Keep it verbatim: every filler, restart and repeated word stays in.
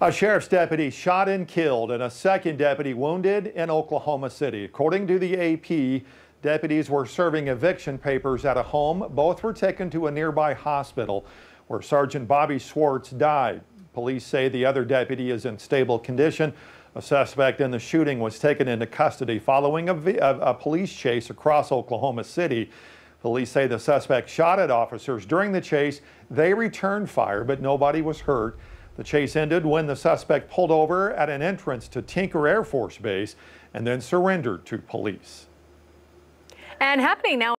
A sheriff's deputy shot and killed and a second deputy wounded in Oklahoma City. According to the A P, deputies were serving eviction papers at a home. Both were taken to a nearby hospital where Sergeant Bobby Swartz died. Police say the other deputy is in stable condition. A suspect in the shooting was taken into custody following a, a, a police chase across Oklahoma City. Police say the suspect shot at officers during the chase. They returned fire, but nobody was hurt. The chase ended when the suspect pulled over at an entrance to Tinker Air Force Base and then surrendered to police. And happening now.